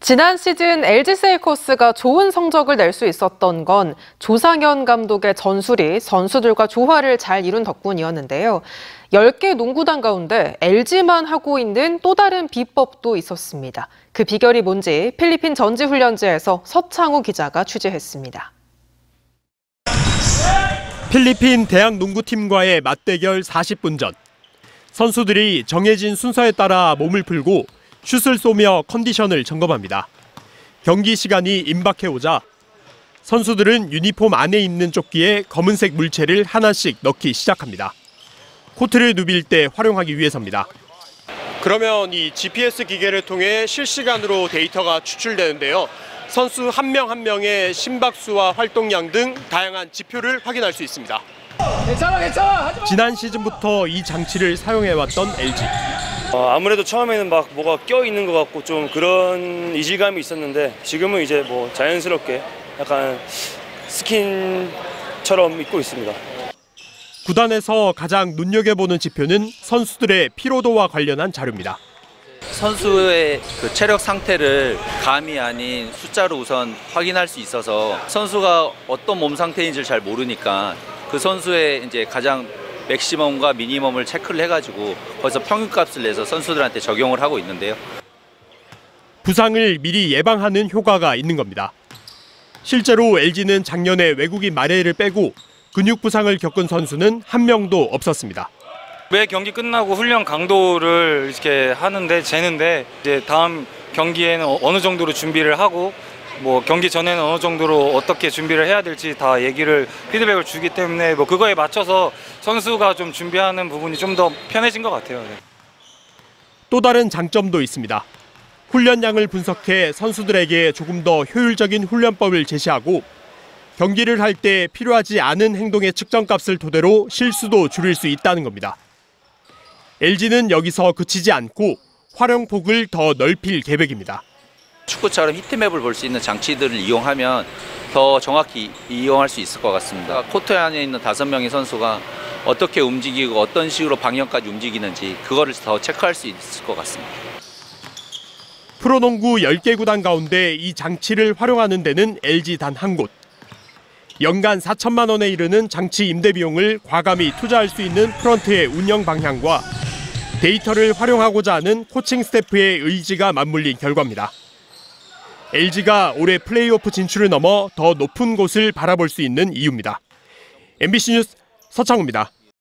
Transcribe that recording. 지난 시즌 LG 세이커스가 좋은 성적을 낼 수 있었던 건 조상현 감독의 전술이 선수들과 조화를 잘 이룬 덕분이었는데요. 10개 농구단 가운데 LG만 하고 있는 또 다른 비법도 있었습니다. 그 비결이 뭔지 필리핀 전지훈련지에서 서창우 기자가 취재했습니다. 필리핀 대학 농구팀과의 맞대결 40분 전. 선수들이 정해진 순서에 따라 몸을 풀고 슛을 쏘며 컨디션을 점검합니다. 경기 시간이 임박해오자 선수들은 유니폼 안에 있는 조끼에 검은색 물체를 하나씩 넣기 시작합니다. 코트를 누빌 때 활용하기 위해서입니다. 그러면 이 GPS 기계를 통해 실시간으로 데이터가 추출되는데요. 선수 한 명 한 명의 심박수와 활동량 등 다양한 지표를 확인할 수 있습니다. 괜찮아. 지난 시즌부터 이 장치를 사용해왔던 LG. 아무래도 처음에는 막 뭐가 껴있는 것 같고 좀 그런 이질감이 있었는데 지금은 이제 뭐 자연스럽게 약간 스킨처럼 입고 있습니다. 구단에서 가장 눈여겨보는 지표는 선수들의 피로도와 관련한 자료입니다. 선수의 체력 상태를 감이 아닌 숫자로 우선 확인할 수 있어서 선수가 어떤 몸 상태인지를 잘 모르니까 그 선수의 이제 가장 맥시멈과 미니멈을 체크를 해가지고 거기서 평균값을 내서 선수들한테 적용을 하고 있는데요. 부상을 미리 예방하는 효과가 있는 겁니다. 실제로 LG는 작년에 외국인 마레이를 빼고 근육 부상을 겪은 선수는 한 명도 없었습니다. 매 경기 끝나고 훈련 강도를 이렇게 하는데 재는데 이제 다음 경기에는 어느 정도로 준비를 하고 뭐 경기 전에는 어느 정도로 어떻게 준비를 해야 될지 다 얘기를 피드백을 주기 때문에 뭐 그거에 맞춰서 선수가 좀 준비하는 부분이 좀 더 편해진 것 같아요. 네. 또 다른 장점도 있습니다. 훈련량을 분석해 선수들에게 조금 더 효율적인 훈련법을 제시하고 경기를 할 때 필요하지 않은 행동의 측정값을 토대로 실수도 줄일 수 있다는 겁니다. LG는 여기서 그치지 않고 활용폭을 더 넓힐 계획입니다. 축구처럼 히트맵을 볼 수 있는 장치들을 이용하면 더 정확히 이용할 수 있을 것 같습니다. 코트 안에 있는 5명의 선수가 어떻게 움직이고 어떤 식으로 방향까지 움직이는지 그거를 더 체크할 수 있을 것 같습니다. 프로농구 10개 구단 가운데 이 장치를 활용하는 데는 LG 단 한 곳. 연간 4천만 원에 이르는 장치 임대 비용을 과감히 투자할 수 있는 프런트의 운영 방향과 데이터를 활용하고자 하는 코칭 스태프의 의지가 맞물린 결과입니다. LG가 올해 플레이오프 진출을 넘어 더 높은 곳을 바라볼 수 있는 이유입니다. MBC 뉴스 서창우입니다.